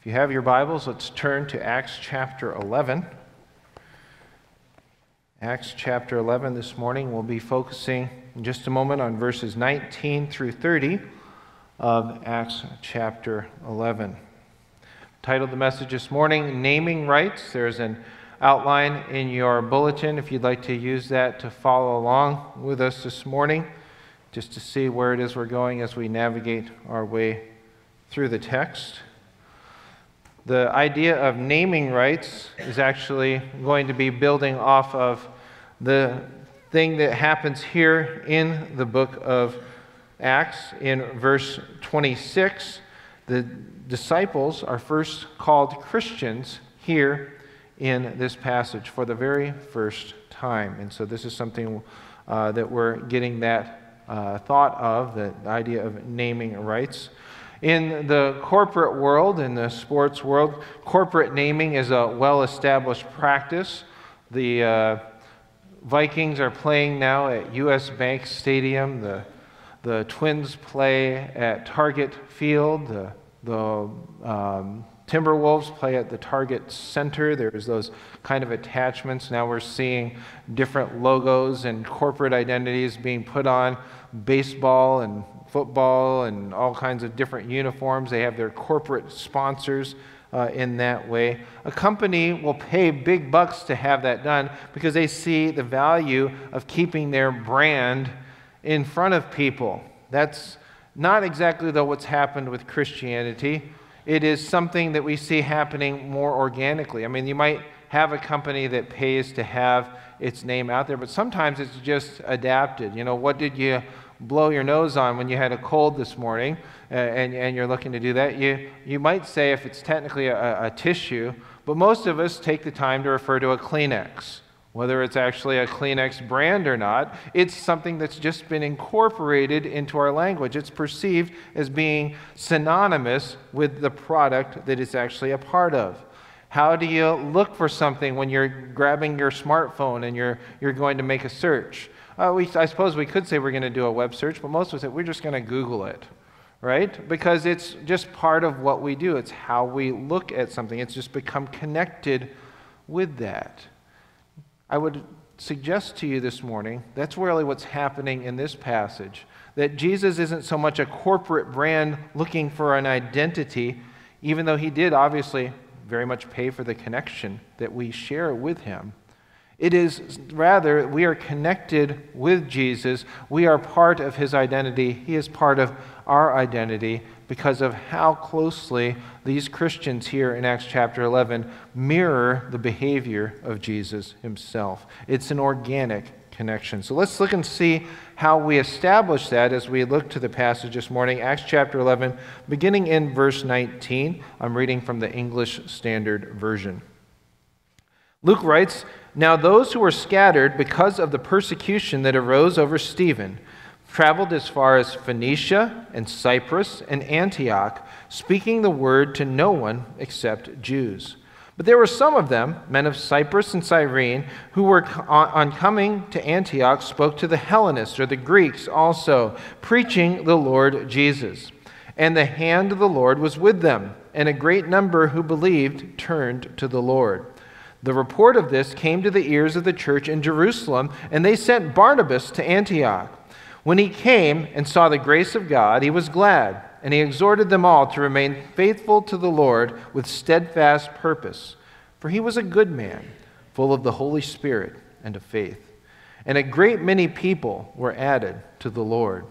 If you have your Bibles, let's turn to Acts chapter 11. Acts chapter 11 this morning, we'll be focusing in just a moment on verses 19 through 30 of Acts chapter 11. Titled the message this morning, Naming Rights. There's an outline in your bulletin if you'd like to use that to follow along with us this morning, just to see where it is we're going as we navigate our way through the text. The idea of naming rights is actually going to be building off of the thing that happens here in the book of Acts. In verse 26, the disciples are first called Christians here in this passage for the very first time. And so this is something that we're getting that thought of, the idea of naming rights. In the corporate world, in the sports world, corporate naming is a well-established practice. The Vikings are playing now at U.S. Bank Stadium. The Twins play at Target Field. The Timberwolves play at the Target Center. There's those kind of attachments. Now we're seeing different logos and corporate identities being put on baseball and football and all kinds of different uniforms. They have their corporate sponsors in that way. A company will pay big bucks to have that done because they see the value of keeping their brand in front of people. That's not exactly, though, what's happened with Christianity. It is something that we see happening more organically. I mean, you might have a company that pays to have its name out there, but sometimes it's just adapted. You know, what did you blow your nose on when you had a cold this morning and you're looking to do that? You might say, if it's technically a tissue, but most of us take the time to refer to a Kleenex. Whether it's actually a Kleenex brand or not, it's something that's just been incorporated into our language. It's perceived as being synonymous with the product that it's actually a part of. How do you look for something when you're grabbing your smartphone and you're going to make a search? I suppose we could say we're going to do a web search, but most of us we're just going to Google it, right? Because it's just part of what we do. It's how we look at something. It's just become connected with that. I would suggest to you this morning, that's really what's happening in this passage, that Jesus isn't so much a corporate brand looking for an identity, even though he did obviously very much pay for the connection that we share with him. It is rather, we are connected with Jesus. We are part of his identity. He is part of our identity because of how closely these Christians here in Acts chapter 11 mirror the behavior of Jesus himself. It's an organic connection. So let's look and see how we establish that as we look to the passage this morning, Acts chapter 11, beginning in verse 19. I'm reading from the English Standard Version. Luke writes, "Now those who were scattered because of the persecution that arose over Stephen traveled as far as Phoenicia and Cyprus and Antioch, speaking the word to no one except Jews. But there were some of them, men of Cyprus and Cyrene, who were on coming to Antioch spoke to the Hellenists, or the Greeks also, preaching the Lord Jesus. And the hand of the Lord was with them, and a great number who believed turned to the Lord. The report of this came to the ears of the church in Jerusalem, and they sent Barnabas to Antioch. When he came and saw the grace of God, he was glad, and he exhorted them all to remain faithful to the Lord with steadfast purpose. For he was a good man, full of the Holy Spirit and of faith. And a great many people were added to the Lord.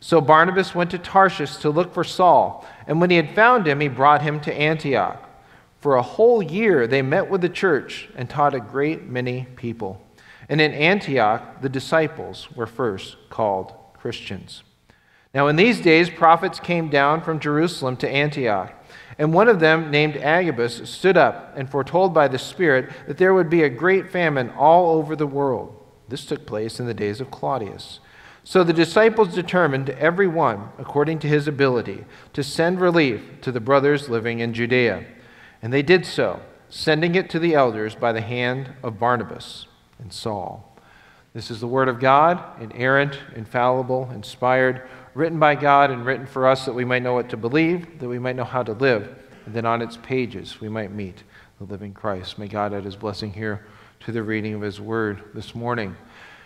So Barnabas went to Tarsus to look for Saul, and when he had found him, he brought him to Antioch. For a whole year they met with the church and taught a great many people. And in Antioch the disciples were first called Christians. Now in these days prophets came down from Jerusalem to Antioch. And one of them, named Agabus, stood up and foretold by the Spirit that there would be a great famine all over the world. This took place in the days of Claudius. So the disciples determined, every one according to his ability, to send relief to the brothers living in Judea. And they did so, sending it to the elders by the hand of Barnabas and Saul." This is the Word of God, inerrant, infallible, inspired, written by God and written for us that we might know what to believe, that we might know how to live and that on its pages we might meet the living Christ. May God add his blessing here to the reading of his word this morning.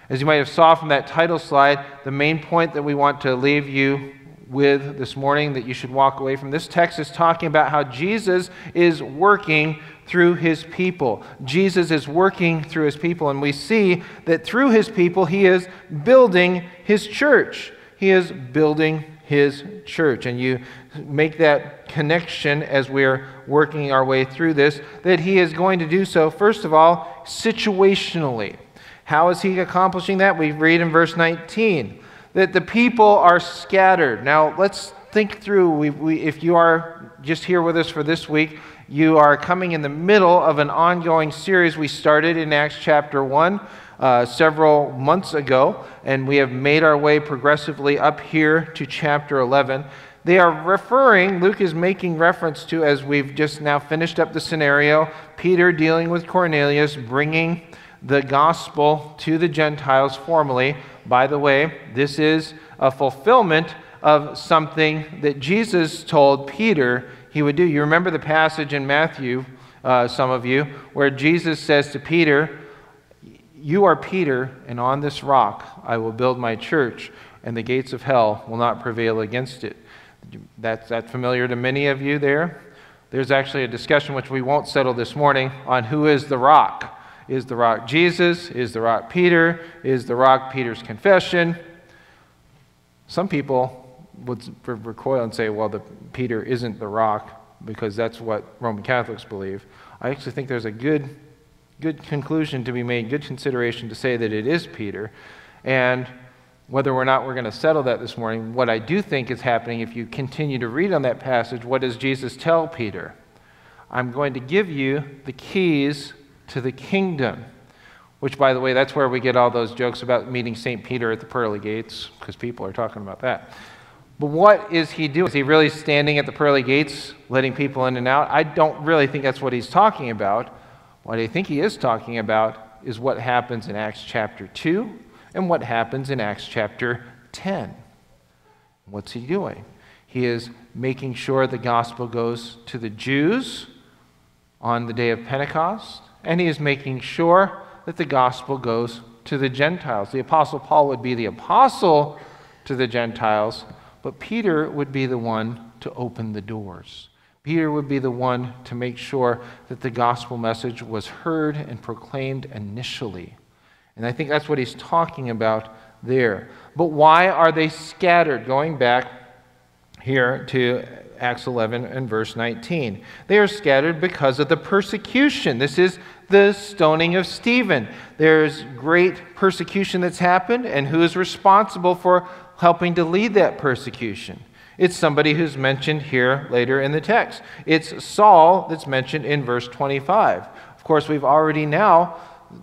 As you might have saw from that title slide, the main point that we want to leave you with this morning that you should walk away from this text is talking about how Jesus is working through his people. Jesus is working through his people, and we see that through his people he is building his church. He is building his church, and you make that connection as we're working our way through this, that he is going to do so, first of all, situationally. How is he accomplishing that? We read in verse 19 that the people are scattered. Now, let's think through. If you are just here with us for this week, you are coming in the middle of an ongoing series we started in Acts chapter 1 several months ago, and we have made our way progressively up here to chapter 11. They are referring, Luke is making reference to, as we've just now finished up the scenario, Peter dealing with Cornelius, bringing the gospel to the Gentiles formally. By the way, this is a fulfillment of something that Jesus told Peter he would do. You remember the passage in Matthew, some of you, where Jesus says to Peter, "You are Peter, and on this rock I will build my church, and the gates of hell will not prevail against it." That's familiar to many of you there. There's actually a discussion, which we won't settle this morning, on who is the rock. Is the rock Jesus? Is the rock Peter? Is the rock Peter's confession? Some people would recoil and say, well, Peter isn't the rock, because that's what Roman Catholics believe. I actually think there's a good conclusion to be made, good consideration to say that it is Peter. And whether or not we're going to settle that this morning, what I do think is happening, if you continue to read on that passage, what does Jesus tell Peter? I'm going to give you the keys to the kingdom, which, by the way, that's where we get all those jokes about meeting St. Peter at the pearly gates, because people are talking about that. But what is he doing? Is he really standing at the pearly gates, letting people in and out? I don't really think that's what he's talking about. What I think he is talking about is what happens in Acts chapter 2 and what happens in Acts chapter 10. What's he doing? He is making sure the gospel goes to the Jews on the day of Pentecost, and he is making sure that the gospel goes to the Gentiles. The Apostle Paul would be the apostle to the Gentiles, but Peter would be the one to open the doors. Peter would be the one to make sure that the gospel message was heard and proclaimed initially. And I think that's what he's talking about there. But why are they scattered? Going back here to Acts 11 and verse 19. They are scattered because of the persecution. This is the stoning of Stephen. There's great persecution that's happened, and who is responsible for helping to lead that persecution? It's somebody who's mentioned here later in the text. It's Saul that's mentioned in verse 25. Of course, we've already now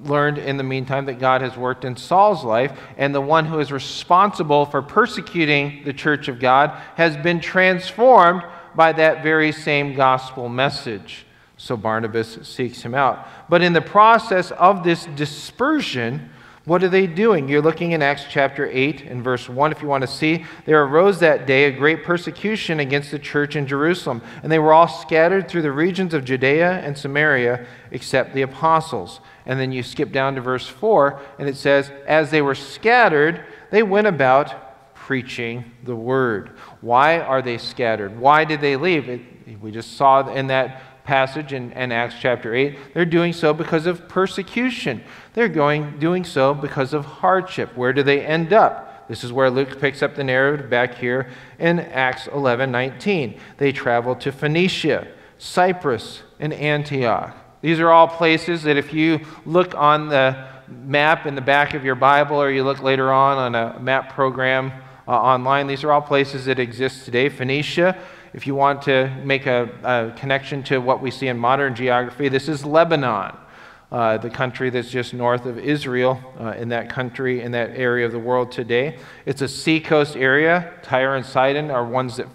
learned in the meantime that God has worked in Saul's life, and the one who is responsible for persecuting the church of God has been transformed by that very same gospel message. So Barnabas seeks him out. But in the process of this dispersion, what are they doing? You're looking in Acts chapter 8 and verse 1 if you want to see. There arose that day a great persecution against the church in Jerusalem, and they were all scattered through the regions of Judea and Samaria except the apostles. And then you skip down to verse 4, and it says, as they were scattered, they went about preaching the word. Why are they scattered? Why did they leave? We just saw in that passage in Acts chapter 8, they're doing so because of persecution. They're doing so because of hardship. Where do they end up? This is where Luke picks up the narrative back here in Acts 11:19. They traveled to Phoenicia, Cyprus, and Antioch. These are all places that if you look on the map in the back of your Bible, or you look later on a map program online, these are all places that exist today. Phoenicia, if you want to make a connection to what we see in modern geography, this is Lebanon, the country that's just north of Israel, in that area of the world today. It's a seacoast area. Tyre and Sidon are ones that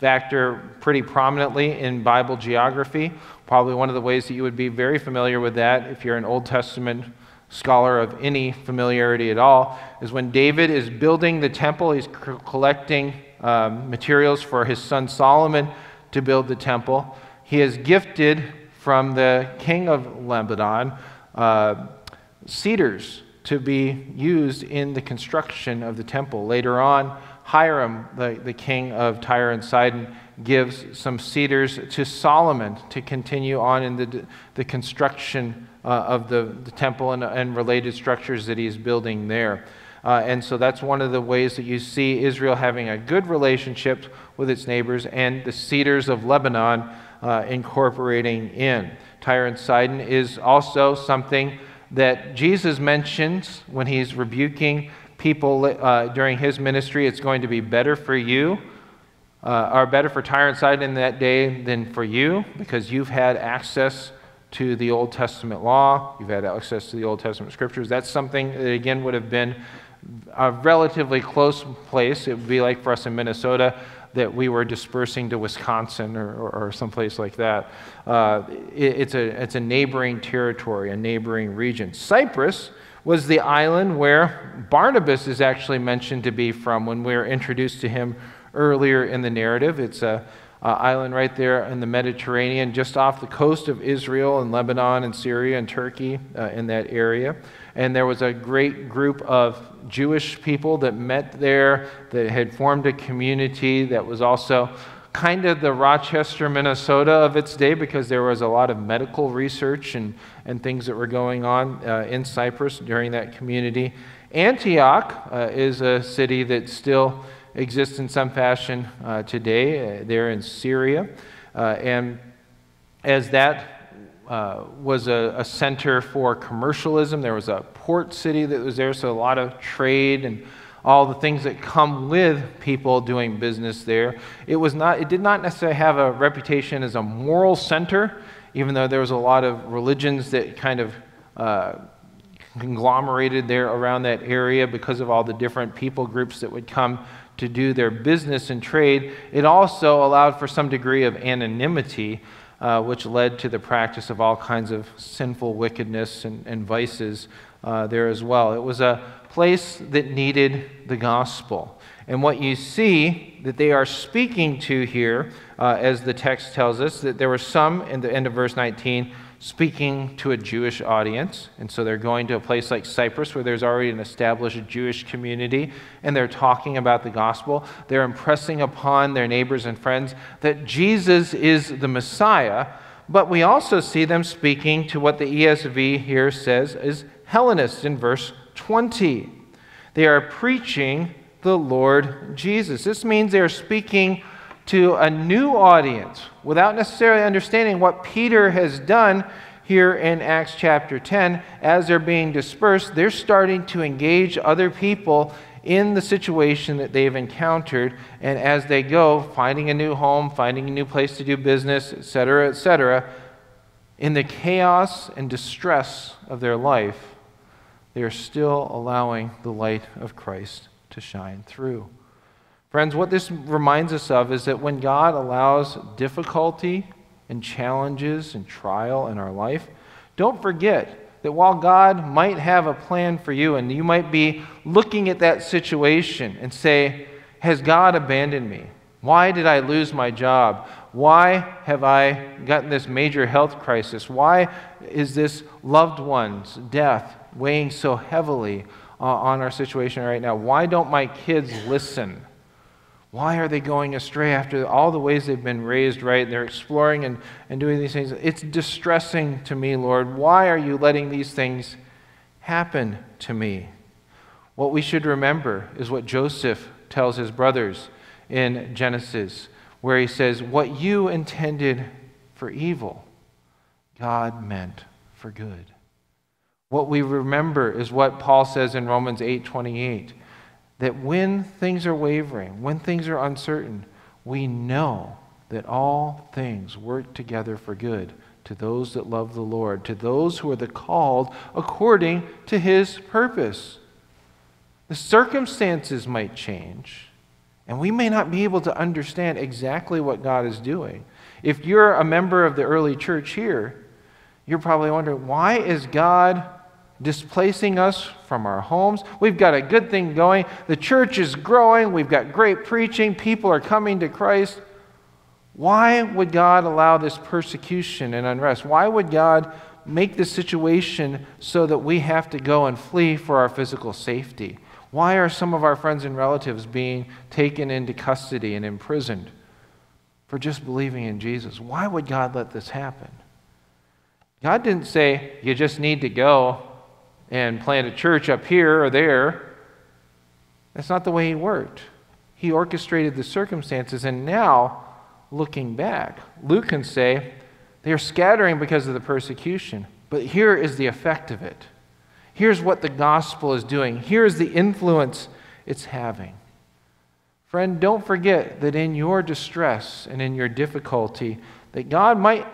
factor pretty prominently in Bible geography. Probably one of the ways that you would be very familiar with that, if you're an Old Testament scholar of any familiarity at all, is when David is building the temple, he's collecting materials for his son Solomon to build the temple. He has gifted from the king of Lebanon cedars to be used in the construction of the temple. Later on, Hiram, the king of Tyre and Sidon, gives some cedars to Solomon to continue on in the construction of the temple and related structures that he's building there. And so that's one of the ways that you see Israel having a good relationship with its neighbors, and the cedars of Lebanon incorporating in. Tyre and Sidon is also something that Jesus mentions when he's rebuking people during his ministry. It's going to be better for you, or better for Tyre and Sidon in that day than for you, because you've had access to the Old Testament law, you've had access to the Old Testament scriptures. That's something that, again, would have been a relatively close place. It would be like for us in Minnesota that we were dispersing to Wisconsin or someplace like that. It's a neighboring territory, a neighboring region. Cyprus was the island where Barnabas is actually mentioned to be from when we were introduced to him earlier in the narrative. It's an island right there in the Mediterranean, just off the coast of Israel and Lebanon and Syria and Turkey in that area. And there was a great group of Jewish people that met there, that had formed a community that was also kind of the Rochester, Minnesota of its day, because there was a lot of medical research and things that were going on in Cyprus during that community. Antioch is a city that still exists in some fashion today, there in Syria. And as that was a center for commercialism, there was a port city that was there, so a lot of trade and all the things that come with people doing business there. It did not necessarily have a reputation as a moral center, even though there was a lot of religions that kind of conglomerated there around that area because of all the different people groups that would come to do their business and trade. It also allowed for some degree of anonymity, which led to the practice of all kinds of sinful wickedness and vices there as well. It was a place that needed the gospel. And what you see that they are speaking to here, as the text tells us, that there were some, in the end of verse 19, speaking to a Jewish audience. And so they're going to a place like Cyprus where there's already an established Jewish community, and they're talking about the gospel. They're impressing upon their neighbors and friends that Jesus is the Messiah, but we also see them speaking to what the ESV here says is Hellenists in verse 20. They are preaching the Lord Jesus. This means they are speaking to a new audience without necessarily understanding what Peter has done here in Acts chapter 10. As they're being dispersed, they're starting to engage other people in the situation that they've encountered, and as they go, finding a new home, finding a new place to do business, etc., etc., in the chaos and distress of their life, they are still allowing the light of Christ to shine through. Friends, what this reminds us of is that when God allows difficulty and challenges and trial in our life, don't forget that while God might have a plan for you and you might be looking at that situation and say, has God abandoned me? Why did I lose my job? Why have I gotten this major health crisis? Why is this loved one's death weighing so heavily on our situation right now? Why don't my kids listen? Why are they going astray after all the ways they've been raised right? They're exploring and doing these things. It's distressing to me, Lord. Why are you letting these things happen to me? What we should remember is what Joseph tells his brothers in Genesis, where he says, what you intended for evil, God meant for good. What we remember is what Paul says in Romans 8:28. That when things are wavering, when things are uncertain, we know that all things work together for good to those that love the Lord, to those who are the called according to His purpose. The circumstances might change, and we may not be able to understand exactly what God is doing. If you're a member of the early church here, you're probably wondering, why is God displacing us from our homes? We've got a good thing going. The church is growing. We've got great preaching. People are coming to Christ. Why would God allow this persecution and unrest? Why would God make this situation so that we have to go and flee for our physical safety? Why are some of our friends and relatives being taken into custody and imprisoned for just believing in Jesus? Why would God let this happen? God didn't say, you just need to go and plant a church up here or there. That's not the way He worked. He orchestrated the circumstances, and now, looking back, Luke can say, they're scattering because of the persecution, but here is the effect of it. Here's what the gospel is doing. Here's the influence it's having. Friend, don't forget that in your distress and in your difficulty, that God might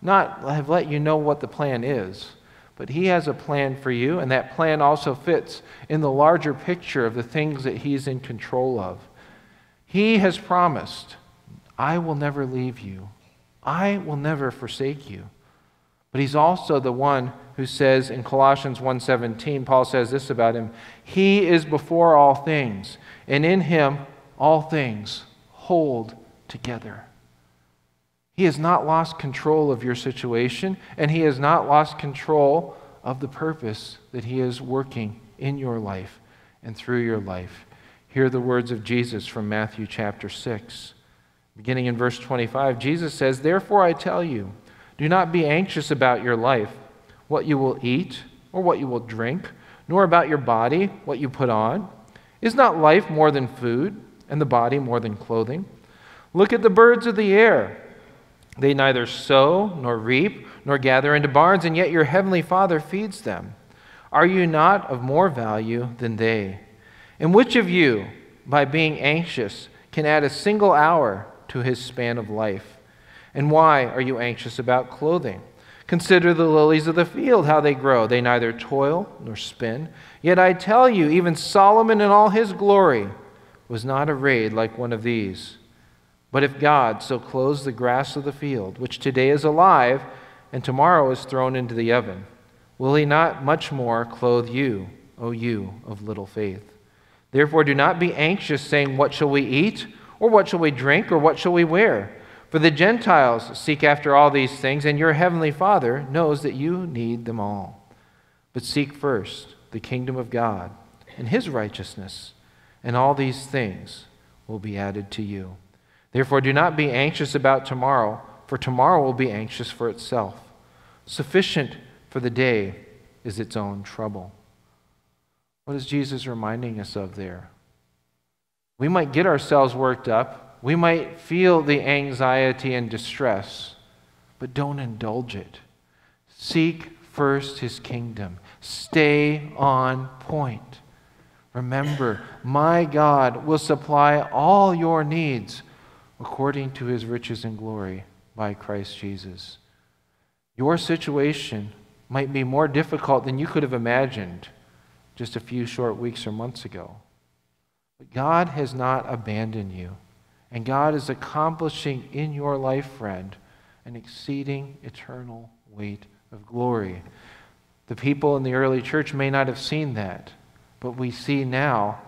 not have let you know what the plan is, but He has a plan for you, and that plan also fits in the larger picture of the things that He's in control of. He has promised, I will never leave you. I will never forsake you. But He's also the one who says in Colossians 1:17, Paul says this about Him, He is before all things, and in Him all things hold together. He has not lost control of your situation, and He has not lost control of the purpose that He is working in your life and through your life. Hear the words of Jesus from Matthew chapter 6. Beginning in verse 25, Jesus says, Therefore I tell you, do not be anxious about your life, what you will eat or what you will drink, nor about your body, what you put on. Is not life more than food, and the body more than clothing? Look at the birds of the air. They neither sow nor reap nor gather into barns, and yet your heavenly Father feeds them. Are you not of more value than they? And which of you, by being anxious, can add a single hour to his span of life? And why are you anxious about clothing? Consider the lilies of the field, how they grow. They neither toil nor spin. Yet I tell you, even Solomon in all his glory was not arrayed like one of these. But if God so clothes the grass of the field, which today is alive and tomorrow is thrown into the oven, will he not much more clothe you, O you of little faith? Therefore do not be anxious, saying, What shall we eat? Or what shall we drink? Or what shall we wear? For the Gentiles seek after all these things, and your heavenly Father knows that you need them all. But seek first the kingdom of God and His righteousness, and all these things will be added to you. Therefore do not be anxious about tomorrow, for tomorrow will be anxious for itself. Sufficient for the day is its own trouble. What is Jesus reminding us of there? We might get ourselves worked up. We might feel the anxiety and distress, but don't indulge it. Seek first His kingdom. Stay on point. Remember, my God will supply all your needs according to His riches and glory by Christ Jesus. Your situation might be more difficult than you could have imagined just a few short weeks or months ago. But God has not abandoned you, and God is accomplishing in your life, friend, an exceeding eternal weight of glory. The people in the early church may not have seen that, but we see now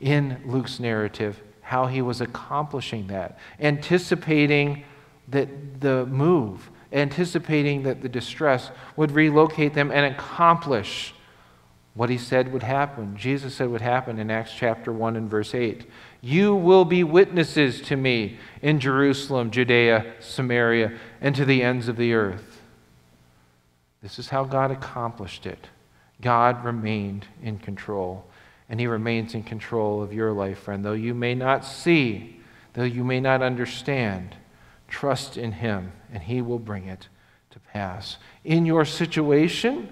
in Luke's narrative how he was accomplishing that, anticipating that the move, anticipating that the distress would relocate them and accomplish what he said would happen. Jesus said would happen in Acts chapter 1 and verse 8. You will be witnesses to me in Jerusalem, Judea, Samaria, and to the ends of the earth. This is how God accomplished it. God remained in control, and He remains in control of your life, friend. Though you may not see, though you may not understand, trust in Him, and He will bring it to pass. In your situation,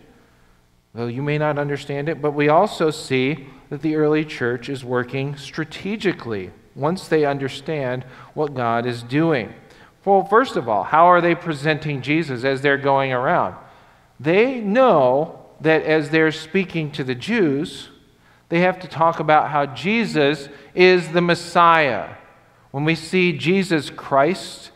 though you may not understand it, but we also see that the early church is working strategically once they understand what God is doing. Well, first of all, how are they presenting Jesus as they're going around? They know that as they're speaking to the Jews, they have to talk about how Jesus is the Messiah. When we see Jesus Christ,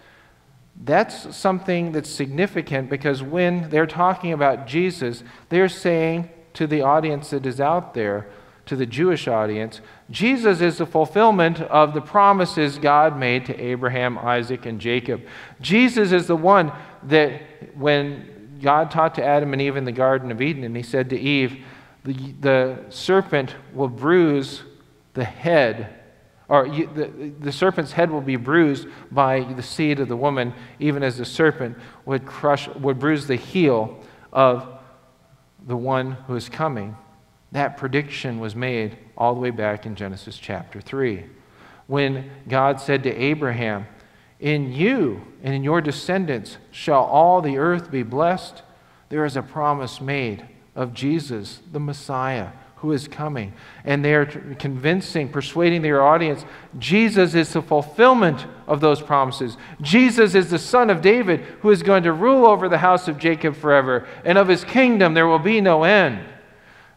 that's something that's significant, because when they're talking about Jesus, they're saying to the audience that is out there, to the Jewish audience, Jesus is the fulfillment of the promises God made to Abraham, Isaac, and Jacob. Jesus is the one that when God taught to Adam and Eve in the Garden of Eden, and he said to Eve, the serpent will bruise the head, or the serpent's head will be bruised by the seed of the woman, even as the serpent would bruise the heel of the one who is coming. That prediction was made all the way back in Genesis chapter 3, when God said to Abraham, "In you and in your descendants shall all the earth be blessed." There is a promise made of Jesus, the Messiah, who is coming. And they are convincing, persuading their audience, Jesus is the fulfillment of those promises. Jesus is the Son of David, who is going to rule over the house of Jacob forever, and of his kingdom there will be no end.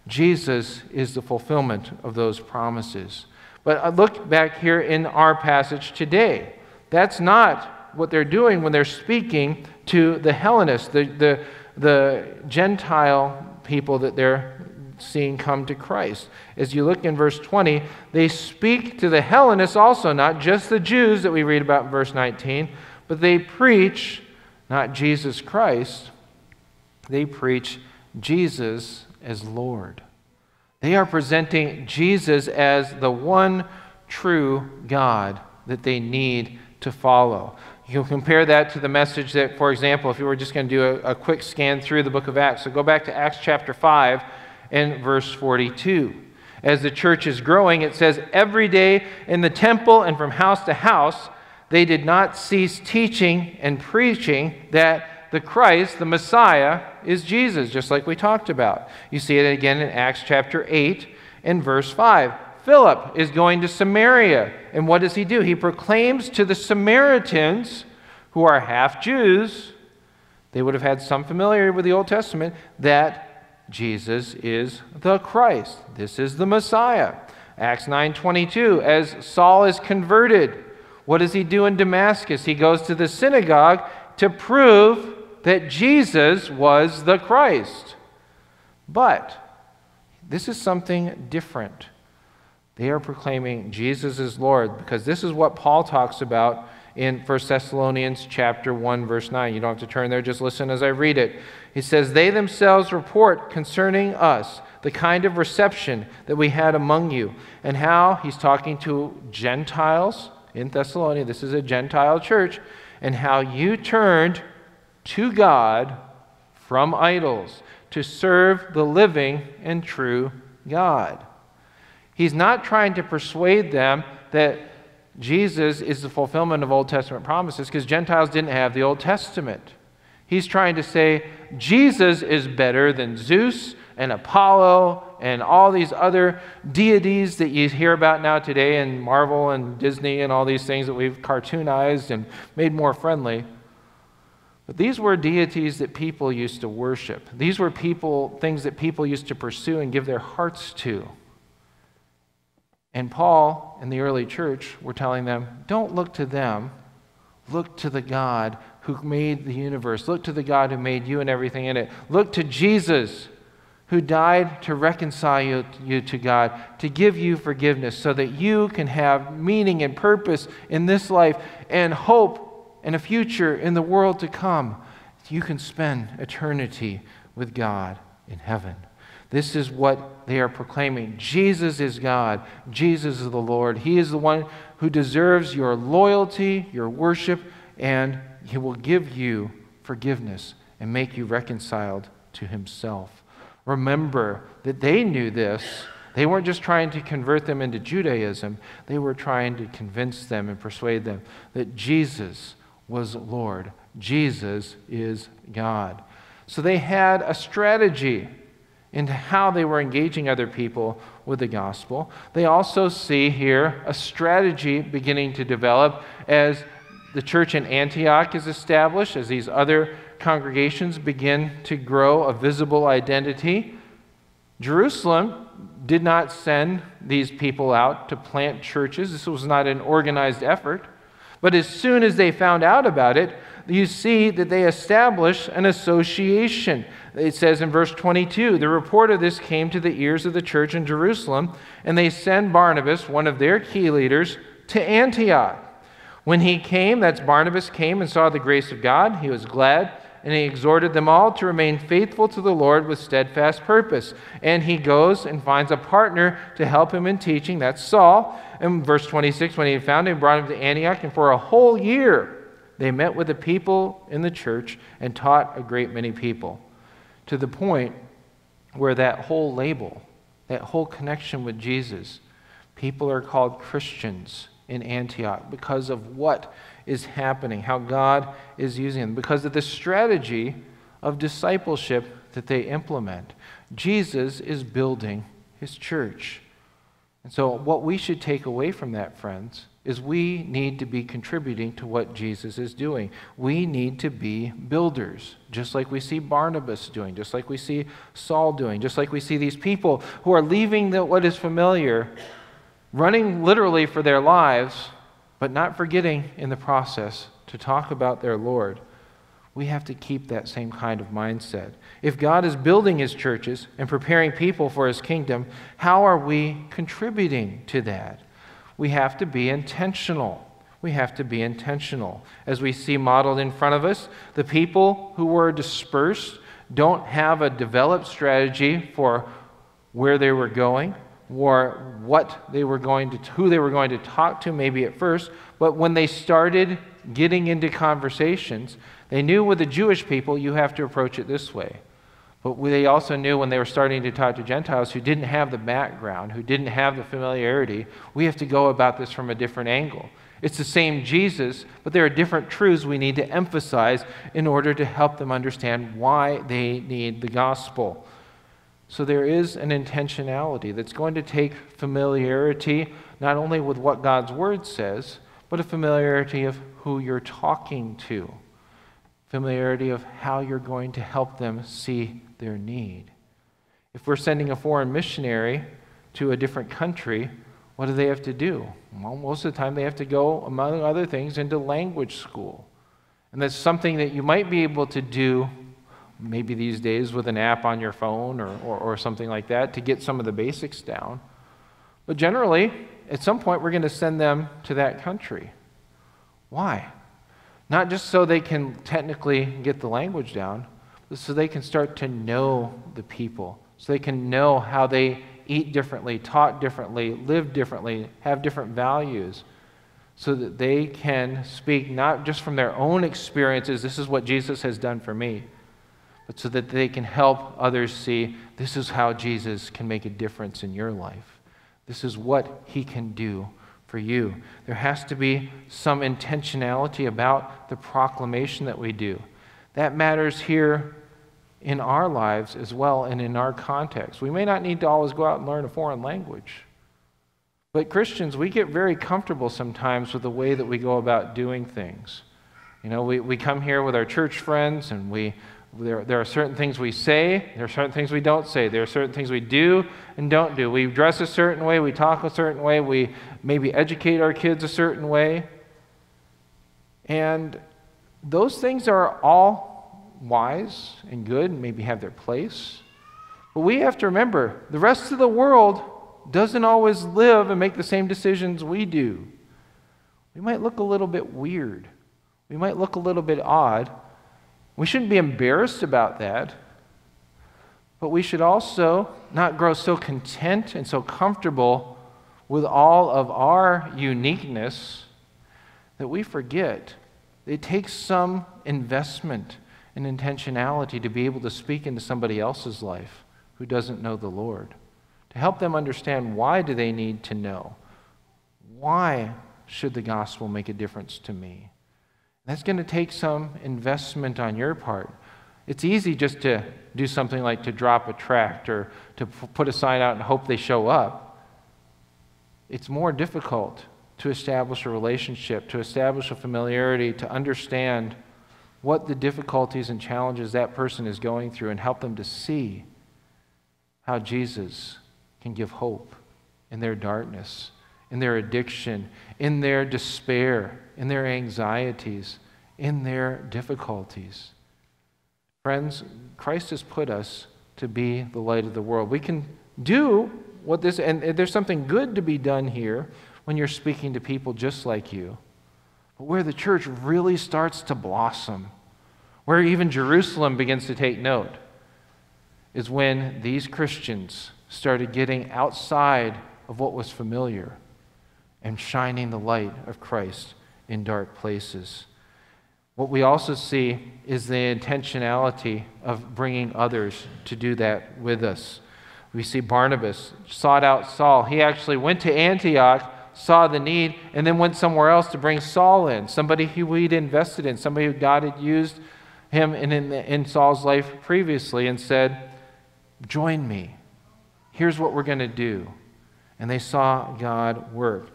Jesus is the fulfillment of those promises. But look back here in our passage today. That's not what they're doing when they're speaking to the Hellenists, the Gentile people that they're seeing come to Christ. As you look in verse 20, they speak to the Hellenists also, not just the Jews that we read about in verse 19, but they preach not Jesus Christ, they preach Jesus as Lord. They are presenting Jesus as the one true God that they need to follow. You can compare that to the message that, for example, if you were just going to do a quick scan through the book of Acts. So go back to Acts chapter 5 and verse 42. As the church is growing, it says, "Every day in the temple and from house to house, they did not cease teaching and preaching that the Christ, the Messiah, is Jesus," just like we talked about. You see it again in Acts chapter 8 and verse 5. Philip is going to Samaria, and what does he do? He proclaims to the Samaritans, who are half Jews, they would have had some familiarity with the Old Testament, that Jesus is the Christ. This is the Messiah. Acts 9:22, as Saul is converted, what does he do in Damascus? He goes to the synagogue to prove that Jesus was the Christ. But this is something different. They are proclaiming Jesus is Lord, because this is what Paul talks about in 1 Thessalonians chapter 1, verse 9. You don't have to turn there, just listen as I read it. He says, "They themselves report concerning us the kind of reception that we had among you," and how he's talking to Gentiles in Thessalonia. This is a Gentile church. "And how you turned to God from idols to serve the living and true God." He's not trying to persuade them that Jesus is the fulfillment of Old Testament promises, because Gentiles didn't have the Old Testament. He's trying to say Jesus is better than Zeus and Apollo and all these other deities that you hear about now today, and Marvel and Disney and all these things that we've cartoonized and made more friendly. But these were deities that people used to worship. These were things that people used to pursue and give their hearts to. And Paul and the early church were telling them, don't look to them, look to the God who made the universe. Look to the God who made you and everything in it. Look to Jesus, who died to reconcile you to God, to give you forgiveness so that you can have meaning and purpose in this life and hope and a future in the world to come. You can spend eternity with God in heaven. This is what they are proclaiming. Jesus is God. Jesus is the Lord. He is the one who deserves your loyalty, your worship, and he will give you forgiveness and make you reconciled to himself. Remember that they knew this. They weren't just trying to convert them into Judaism. They were trying to convince them and persuade them that Jesus was Lord. Jesus is God. So they had a strategy into how they were engaging other people with the gospel. They also see here a strategy beginning to develop as the church in Antioch is established, as these other congregations begin to grow a visible identity. Jerusalem did not send these people out to plant churches. This was not an organized effort. But as soon as they found out about it, you see that they established an association. it says in verse 22, the report of this came to the ears of the church in Jerusalem, and they sent Barnabas, one of their key leaders, to Antioch. When he came, that's Barnabas came and saw the grace of God, he was glad, and he exhorted them all to remain faithful to the Lord with steadfast purpose. And he goes and finds a partner to help him in teaching, that's Saul. And verse 26, when he had found him, brought him to Antioch, and for a whole year they met with the people in the church and taught a great many people, to the point where that whole label, that whole connection with Jesus, people are called Christians in Antioch because of what is happening, how God is using them, because of the strategy of discipleship that they implement. Jesus is building his church. And so what we should take away from that, friends, is we need to be contributing to what Jesus is doing. We need to be builders, just like we see Barnabas doing, just like we see Saul doing, just like we see these people who are leaving what is familiar, running literally for their lives, but not forgetting in the process to talk about their Lord. We have to keep that same kind of mindset. If God is building his churches and preparing people for his kingdom, how are we contributing to that? We have to be intentional. We have to be intentional. As we see modeled in front of us, the people who were dispersed don't have a developed strategy for where they were going or what they were going to, who they were going to talk to maybe at first, but when they started getting into conversations, they knew with the Jewish people, you have to approach it this way. But they also knew when they were starting to talk to Gentiles who didn't have the background, who didn't have the familiarity, we have to go about this from a different angle. It's the same Jesus, but there are different truths we need to emphasize in order to help them understand why they need the gospel. So there is an intentionality that's going to take familiarity, not only with what God's word says, but a familiarity of who you're talking to, familiarity of how you're going to help them see their need. If we're sending a foreign missionary to a different country, what do they have to do? Well, most of the time they have to go, among other things, into language school. And that's something that you might be able to do maybe these days with an app on your phone or something like that to get some of the basics down. But generally, at some point, we're going to send them to that country. Why? Not just so they can technically get the language down, but so they can start to know the people, so they can know how they eat differently, talk differently, live differently, have different values, so that they can speak not just from their own experiences, this is what Jesus has done for me, but so that they can help others see this is how Jesus can make a difference in your life. This is what he can do for you. There has to be some intentionality about the proclamation that we do. That matters here in our lives as well and in our context. We may not need to always go out and learn a foreign language, but Christians, we get very comfortable sometimes with the way that we go about doing things. You know, we come here with our church friends and there are certain things we say, there are certain things we don't say, there are certain things we do and don't do. We dress a certain way, we talk a certain way, we maybe educate our kids a certain way. And those things are all wise and good and maybe have their place. But we have to remember, the rest of the world doesn't always live and make the same decisions we do. We might look a little bit weird. We might look a little bit odd. We shouldn't be embarrassed about that, but we should also not grow so content and so comfortable with all of our uniqueness that we forget. It takes some investment and intentionality to be able to speak into somebody else's life who doesn't know the Lord, to help them understand why do they need to know? Why should the gospel make a difference to me? That's going to take some investment on your part. It's easy just to do something like to drop a tract or to put a sign out and hope they show up. It's more difficult to establish a relationship, to establish a familiarity, to understand what the difficulties and challenges that person is going through and help them to see how Jesus can give hope in their darkness, in their addiction, in their despair, in their anxieties, in their difficulties. Friends, Christ has put us to be the light of the world. We can do what this, and there's something good to be done here when you're speaking to people just like you. But where the church really starts to blossom, where even Jerusalem begins to take note, is when these Christians started getting outside of what was familiar and shining the light of Christ in dark places. What we also see is the intentionality of bringing others to do that with us. We see Barnabas sought out Saul. He actually went to Antioch, saw the need, and then went somewhere else to bring Saul in, somebody who he'd invested in, somebody who God had used him in Saul's life previously, and said, "Join me. Here's what we're going to do." And they saw God work.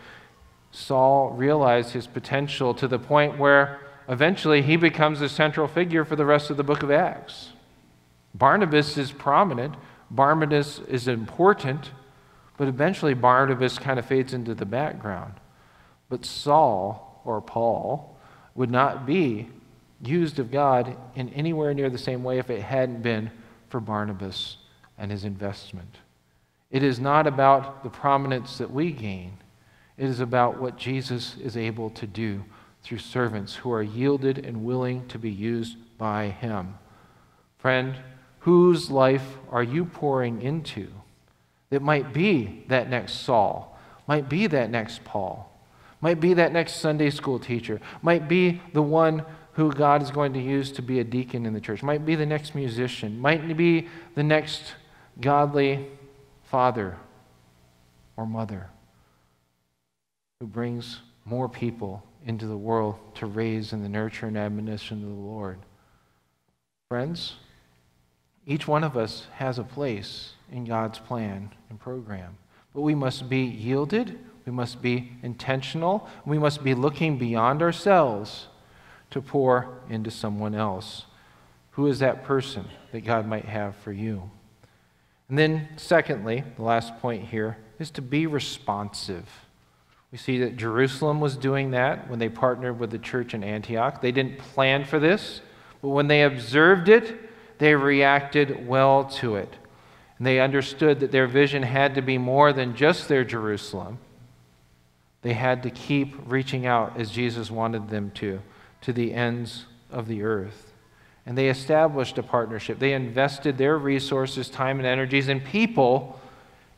Saul realized his potential to the point where eventually he becomes a central figure for the rest of the book of Acts. Barnabas is prominent. Barnabas is important, but eventually Barnabas kind of fades into the background. But Saul, or Paul, would not be used of God in anywhere near the same way if it hadn't been for Barnabas and his investment. It is not about the prominence that we gain. It is about what Jesus is able to do through servants who are yielded and willing to be used by him. Friend, whose life are you pouring into that might be that next Saul, might be that next Paul, might be that next Sunday school teacher, might be the one who God is going to use to be a deacon in the church, might be the next musician, might be the next godly father or mother who brings more people into the world to raise in the nurture and admonition of the Lord. Friends, each one of us has a place in God's plan and program, but we must be yielded, we must be intentional, we must be looking beyond ourselves to pour into someone else. Who is that person that God might have for you? And then secondly, the last point here, is to be responsive. We see that Jerusalem was doing that when they partnered with the church in Antioch. They didn't plan for this, but when they observed it, they reacted well to it. And they understood that their vision had to be more than just their Jerusalem. They had to keep reaching out as Jesus wanted them to the ends of the earth. And they established a partnership. They invested their resources, time, and energies, and people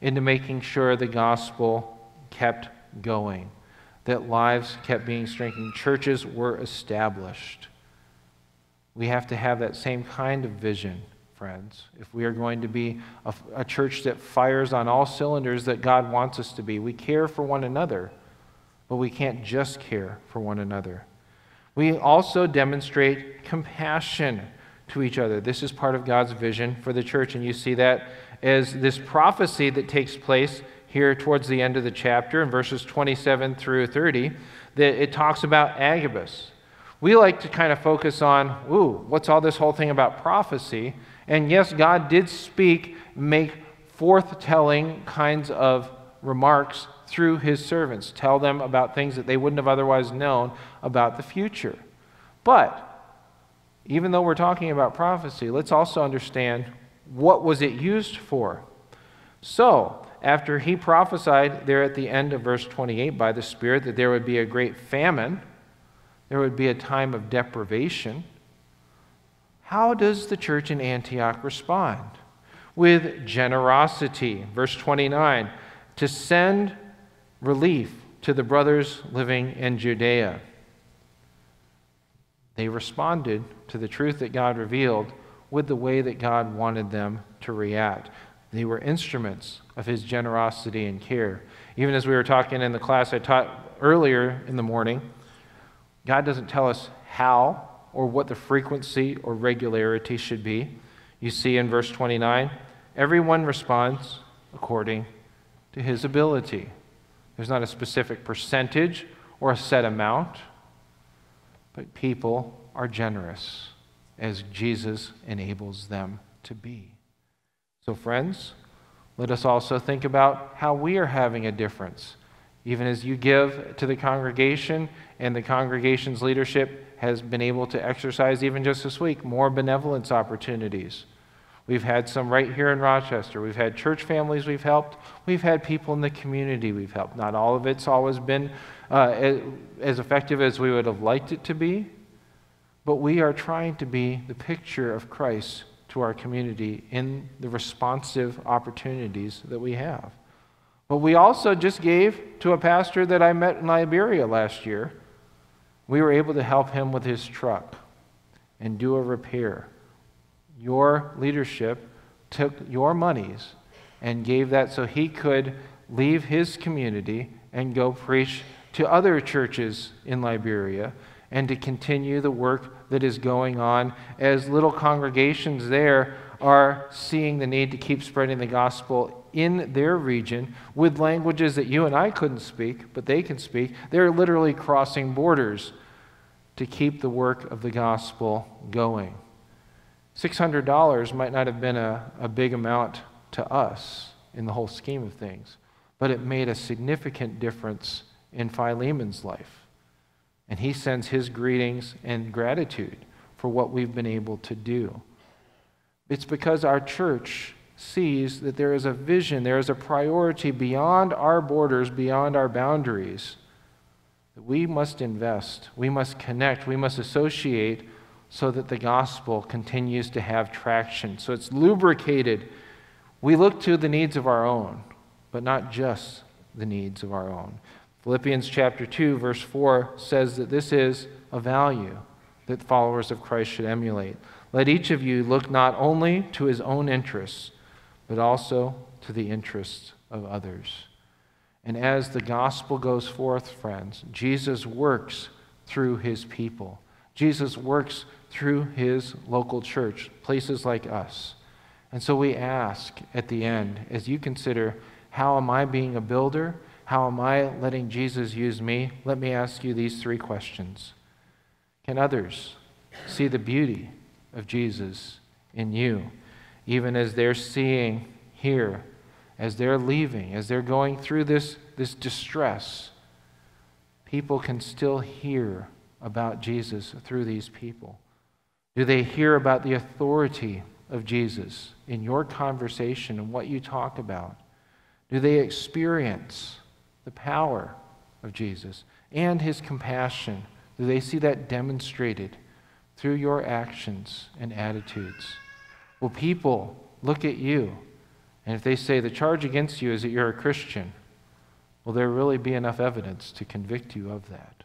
into making sure the gospel kept going, that lives kept being strengthened, churches were established. We have to have that same kind of vision, friends, if we are going to be a church that fires on all cylinders that God wants us to be. We care for one another, but we can't just care for one another. We also demonstrate compassion to each other. This is part of God's vision for the church, and you see that as this prophecy that takes place here towards the end of the chapter, in verses 27 through 30, that it talks about Agabus. We like to kind of focus on, ooh, what's all this whole thing about prophecy? And yes, God did speak, make forth-telling kinds of remarks through his servants, tell them about things that they wouldn't have otherwise known about the future. But even though we're talking about prophecy, let's also understand, what was it used for? So, after he prophesied there at the end of verse 28 by the Spirit that there would be a great famine, there would be a time of deprivation, how does the church in Antioch respond? With generosity. Verse 29, to send relief to the brothers living in Judea. They responded to the truth that God revealed with the way that God wanted them to react. They were instruments of his generosity and care. Even as we were talking in the class I taught earlier in the morning, God doesn't tell us how or what the frequency or regularity should be. You see in verse 29, everyone responds according to his ability. There's not a specific percentage or a set amount, but people are generous as Jesus enables them to be. So friends, let us also think about how we are having a difference even as you give to the congregation, and the congregation's leadership has been able to exercise, even just this week, more benevolence opportunities. We've had some right here in Rochester. We've had church families we've helped. We've had people in the community we've helped. Not all of it's always been as effective as we would have liked it to be, but we are trying to be the picture of Christ to our community in the responsive opportunities that we have. But we also just gave to a pastor that I met in Liberia last year. We were able to help him with his truck and do a repair. Your leadership took your monies and gave that so he could leave his community and go preach to other churches in Liberia and to continue the work that is going on as little congregations there are seeing the need to keep spreading the gospel in their region with languages that you and I couldn't speak, but they can speak. They're literally crossing borders to keep the work of the gospel going. $600 might not have been a big amount to us in the whole scheme of things, but it made a significant difference in Philemon's life. And he sends his greetings and gratitude for what we've been able to do. It's because our church sees that there is a vision, there is a priority beyond our borders, beyond our boundaries, that we must invest, we must connect, we must associate so that the gospel continues to have traction. So it's lubricated. We look to the needs of our own, but not just the needs of our own. Philippians chapter 2, verse 4 says that this is a value that followers of Christ should emulate. Let each of you look not only to his own interests, but also to the interests of others. And as the gospel goes forth, friends, Jesus works through his people. Jesus works through his local church, places like us. And so we ask at the end, as you consider, how am I being a builder? How am I letting Jesus use me? Let me ask you these three questions. Can others see the beauty of Jesus in you, even as they're seeing here, as they're leaving, as they're going through this distress? People can still hear about Jesus through these people. Do they hear about the authority of Jesus in your conversation and what you talk about? Do they experience the power of Jesus and his compassion? Do they see that demonstrated through your actions and attitudes? Will people look at you, and if they say the charge against you is that you're a Christian, will there really be enough evidence to convict you of that?